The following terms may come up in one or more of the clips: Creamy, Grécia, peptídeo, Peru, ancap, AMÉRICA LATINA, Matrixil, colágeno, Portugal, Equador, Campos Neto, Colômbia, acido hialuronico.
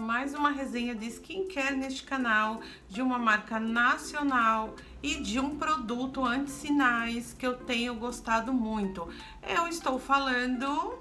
mais uma resenha de skincare neste canal, de uma marca nacional e de um produto anti-sinais que eu tenho gostado muito. Eu estou falando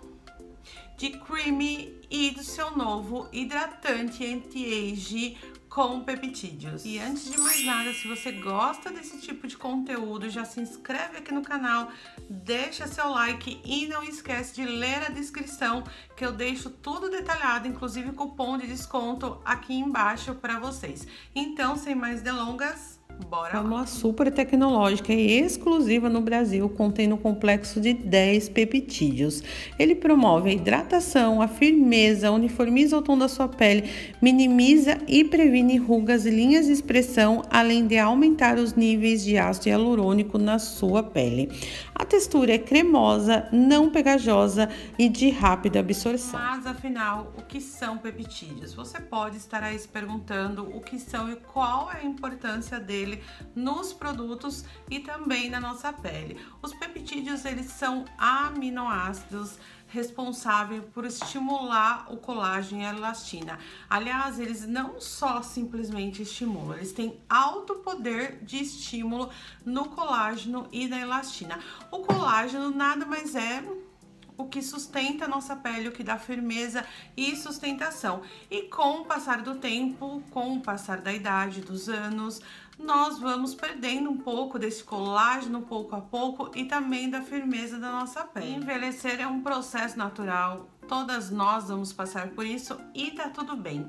de Creamy e do seu novo hidratante anti-age com peptídeos. E antes de mais nada, se você gosta desse tipo de conteúdo, já se inscreve aqui no canal, deixa seu like e não esquece de ler a descrição, que eu deixo tudo detalhado, inclusive cupom de desconto aqui embaixo para vocês. Então, sem mais delongas, bora lá. É uma super tecnológica e exclusiva no Brasil, contendo um complexo de 10 peptídeos. Ele promove a hidratação, a firmeza, uniformiza o tom da sua pele, minimiza e previne rugas e linhas de expressão, além de aumentar os níveis de ácido hialurônico na sua pele. A textura é cremosa, não pegajosa e de rápida absorção. Mas afinal, o que são peptídeos? Você pode estar aí se perguntando o que são e qual é a importância dele nos produtos e também na nossa pele. Os peptídeos, eles são aminoácidos responsáveis por estimular o colágeno e a elastina. Aliás, eles não só simplesmente estimulam, eles têm alto poder de estímulo no colágeno e na elastina. O colágeno nada mais é o que sustenta a nossa pele, o que dá firmeza e sustentação. E com o passar do tempo, com o passar da idade, dos anos, nós vamos perdendo um pouco desse colágeno pouco a pouco e também da firmeza da nossa pele. Envelhecer é um processo natural, todas nós vamos passar por isso e tá tudo bem.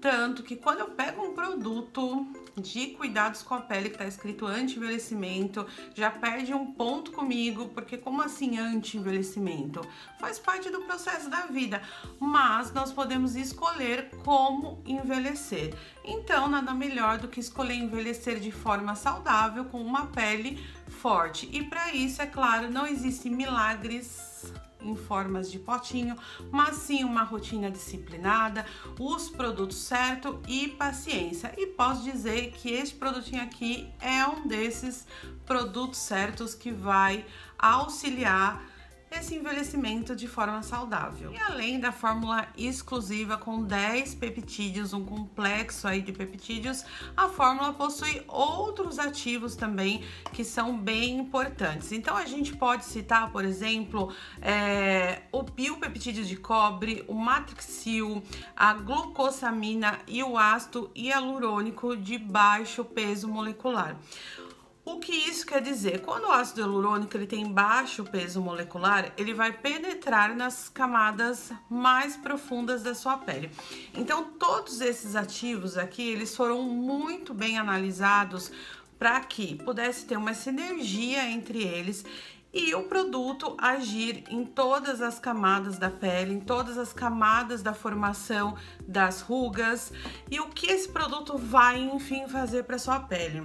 Tanto que quando eu pego um produto de cuidados com a pele que tá escrito anti-envelhecimento, já perde um ponto comigo, porque como assim anti-envelhecimento? Faz parte do processo da vida, mas nós podemos escolher como envelhecer. Então, nada melhor do que escolher envelhecer de forma saudável, com uma pele forte. E para isso, é claro, não existem milagres em formas de potinho, mas sim uma rotina disciplinada, os produtos certos e paciência. E posso dizer que este produtinho aqui é um desses produtos certos que vai auxiliar esse envelhecimento de forma saudável. E além da fórmula exclusiva com 10 peptídeos, um complexo aí de peptídeos, a fórmula possui outros ativos também que são bem importantes. Então a gente pode citar, por exemplo, o biopeptídeo de cobre, o Matrixil, a glucosamina e o ácido hialurônico de baixo peso molecular. O que isso quer dizer? Quando o ácido hialurônico ele tem baixo peso molecular, ele vai penetrar nas camadas mais profundas da sua pele. Então, todos esses ativos aqui, eles foram muito bem analisados para que pudesse ter uma sinergia entre eles e o produto agir em todas as camadas da pele, em todas as camadas da formação das rugas e o que esse produto vai, enfim, fazer para sua pele.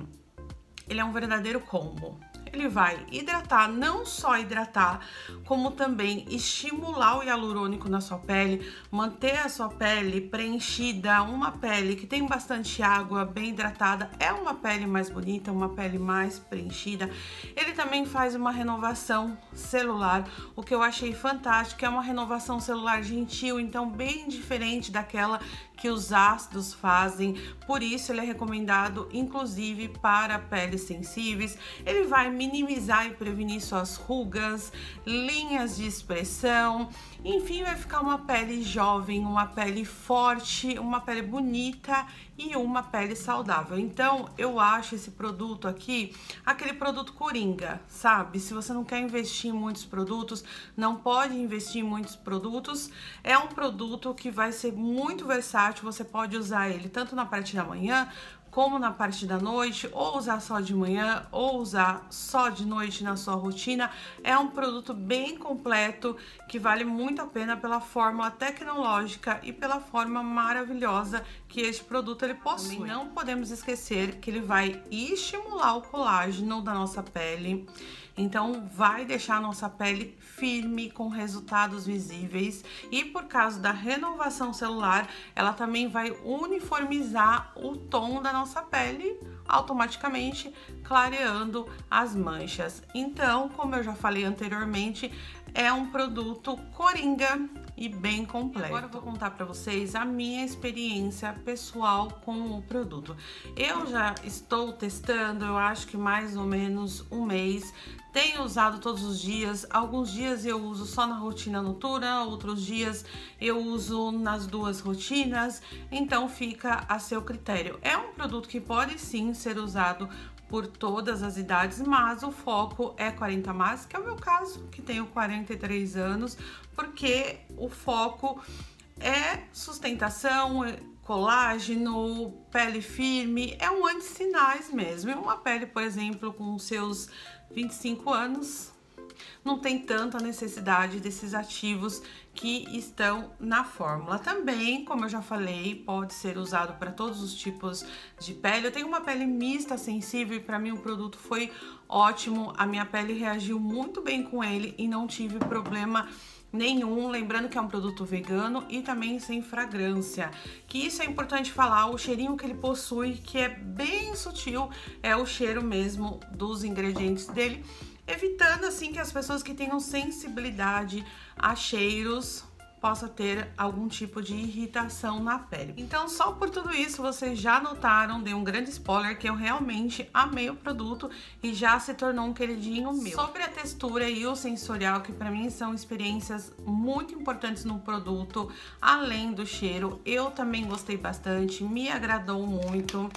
Ele é um verdadeiro combo. Ele vai hidratar, não só hidratar, como também estimular o hialurônico na sua pele, manter a sua pele preenchida, uma pele que tem bastante água, bem hidratada, é uma pele mais bonita, uma pele mais preenchida. Ele também faz uma renovação celular, o que eu achei fantástico, é uma renovação celular gentil, então bem diferente daquela que os ácidos fazem, por isso ele é recomendado, inclusive, para peles sensíveis. Ele vai minimizar e prevenir suas rugas, linhas de expressão, enfim, vai ficar uma pele jovem, uma pele forte, uma pele bonita e uma pele saudável. Então, eu acho esse produto aqui, aquele produto coringa, sabe? Se você não quer investir em muitos produtos, não pode investir em muitos produtos, é um produto que vai ser muito versátil, você pode usar ele tanto na parte da manhã, como na parte da noite, ou usar só de manhã, ou usar só de noite na sua rotina. É um produto bem completo, que vale muito a pena pela fórmula tecnológica e pela forma maravilhosa que este produto ele possui. E não podemos esquecer que ele vai estimular o colágeno da nossa pele, então vai deixar a nossa pele firme, com resultados visíveis. E por causa da renovação celular, ela também vai uniformizar o tom da nossa pele, automaticamente clareando as manchas. Então, como eu já falei anteriormente, é um produto coringa e bem completo. E agora eu vou contar pra vocês a minha experiência pessoal com o produto. Eu já estou testando, eu acho que mais ou menos um mês. Tenho usado todos os dias, alguns dias eu uso só na rotina noturna, outros dias eu uso nas duas rotinas, então fica a seu critério. É um produto que pode sim ser usado por todas as idades, mas o foco é 40+, que é o meu caso, que tenho 43 anos, porque o foco é sustentação, colágeno, pele firme, é um anti-sinais mesmo. E uma pele, por exemplo, com seus 25 anos, não tem tanta necessidade desses ativos que estão na fórmula. Também, como eu já falei, pode ser usado para todos os tipos de pele. Eu tenho uma pele mista sensível e para mim o produto foi ótimo. A minha pele reagiu muito bem com ele e não tive problema nenhum, lembrando que é um produto vegano e também sem fragrância, que isso é importante falar, o cheirinho que ele possui, que é bem sutil, é o cheiro mesmo dos ingredientes dele, evitando assim que as pessoas que tenham sensibilidade a cheiros possa ter algum tipo de irritação na pele. Então, só por tudo isso, vocês já notaram, dei um grande spoiler, que eu realmente amei o produto e já se tornou um queridinho meu. Sobre a textura e o sensorial, que pra mim são experiências muito importantes no produto, além do cheiro, eu também gostei bastante, me agradou muito.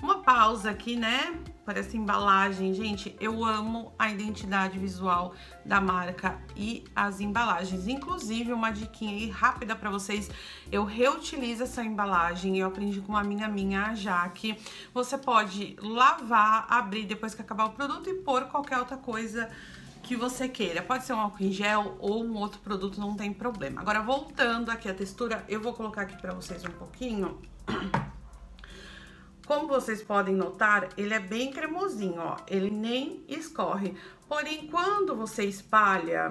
Uma pausa aqui, né? Para essa embalagem, gente, eu amo a identidade visual da marca e as embalagens. Inclusive, uma diquinha aí rápida para vocês, eu reutilizo essa embalagem, eu aprendi com uma amiga minha, a Jaque. Você pode lavar, abrir depois que acabar o produto e pôr qualquer outra coisa que você queira, pode ser um álcool em gel ou um outro produto, não tem problema. Agora, voltando aqui à textura, eu vou colocar aqui para vocês um pouquinho. Como vocês podem notar, ele é bem cremosinho, ó, ele nem escorre. Porém, quando você espalha,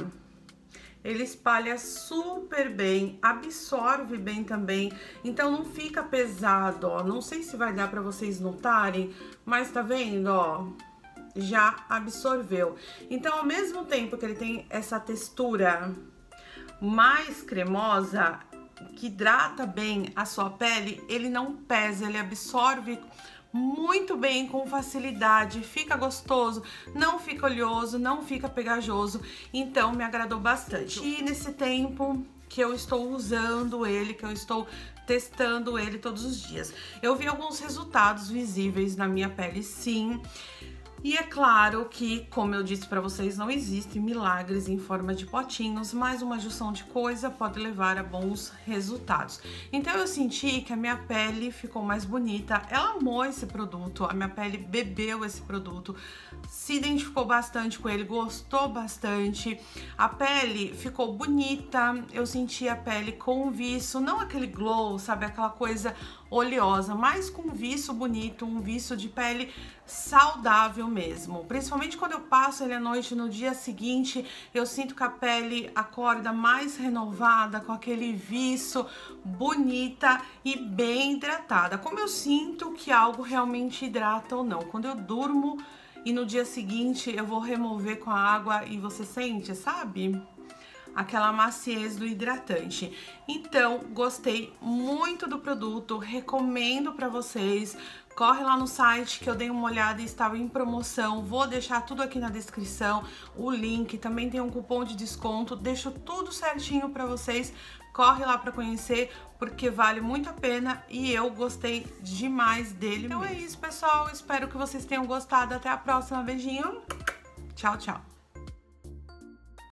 ele espalha super bem, absorve bem também, então não fica pesado, ó. Não sei se vai dar pra vocês notarem, mas tá vendo, ó, já absorveu. Então, ao mesmo tempo que ele tem essa textura mais cremosa, que hidrata bem a sua pele, ele não pesa, ele absorve muito bem, com facilidade, fica gostoso, não fica oleoso, não fica pegajoso, então me agradou bastante. E nesse tempo que eu estou usando ele, que eu estou testando ele todos os dias, eu vi alguns resultados visíveis na minha pele, sim. E é claro que, como eu disse pra vocês, não existem milagres em forma de potinhos, mas uma junção de coisa pode levar a bons resultados. Então eu senti que a minha pele ficou mais bonita, ela amou esse produto, a minha pele bebeu esse produto, se identificou bastante com ele, gostou bastante, a pele ficou bonita, eu senti a pele com viço, não aquele glow, sabe, aquela coisa oleosa, mas com um viço bonito, um viço de pele saudável mesmo. Principalmente quando eu passo ele à noite, no dia seguinte, eu sinto que a pele acorda mais renovada, com aquele viço, bonita e bem hidratada. Como eu sinto que algo realmente hidrata ou não. Quando eu durmo e no dia seguinte eu vou remover com a água e você sente, sabe? Aquela maciez do hidratante. Então, gostei muito do produto, recomendo para vocês. Corre lá no site que eu dei uma olhada e estava em promoção. Vou deixar tudo aqui na descrição, o link, também tem um cupom de desconto. Deixo tudo certinho para vocês. Corre lá para conhecer, porque vale muito a pena e eu gostei demais dele. Então é isso, pessoal. Espero que vocês tenham gostado. Até a próxima. Beijinho. Tchau, tchau.